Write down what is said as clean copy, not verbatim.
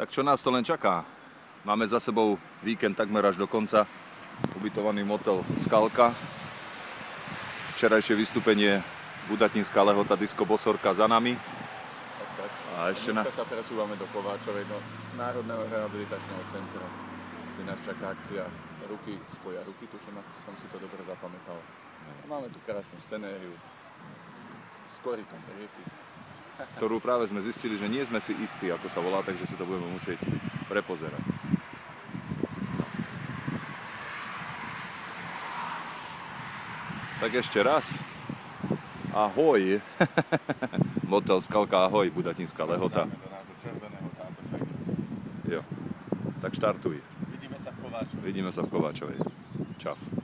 Tak čo nás to len čaká? Máme za sebou víkend takmer až do konca. Ubytovaný motel Skalka. Včerajšie vystúpenie Budatínska Lehota, Disco Bosorka za nami. Tak. A ešte dneska sa presúvame do Kováčovej, do Národného rehabilitačného centra, kde nás čaká akcia Ruky spoja ruky, tuším, som si to dobre zapamätal. Máme tu krásnu scenériu, s korytom rieky. Ktorú práve sme zistili, že nie sme si istí, ako sa volá, takže si to budeme musieť prepozerať. Tak ešte raz. Ahoj. Motel Skalka, ahoj, Budatínska Lehota. Jo. Tak štartuj. Vidíme sa v Kováčovej. Čau.